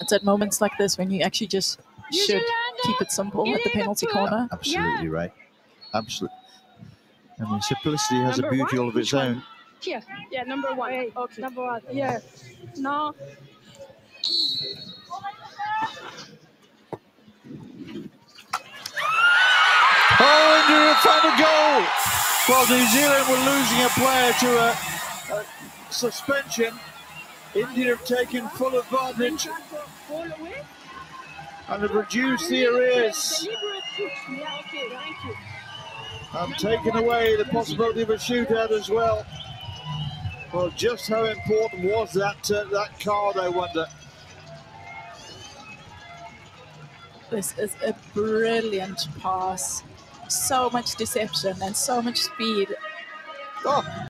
It's at moments like this when you actually just should keep it simple at the penalty corner. Absolutely right. Absolutely. I mean, simplicity has a beauty all of its own. Here. Yeah, number one. Hey, okay. Number one. Yeah. No. Oh, into a final goal. Well, New Zealand were losing a player to a suspension. India have taken full advantage and have reduced the arrears. And taken away the possibility of a shootout as well. Well, just how important was that that card, I wonder. This is a brilliant pass. So much deception and so much speed. Oh.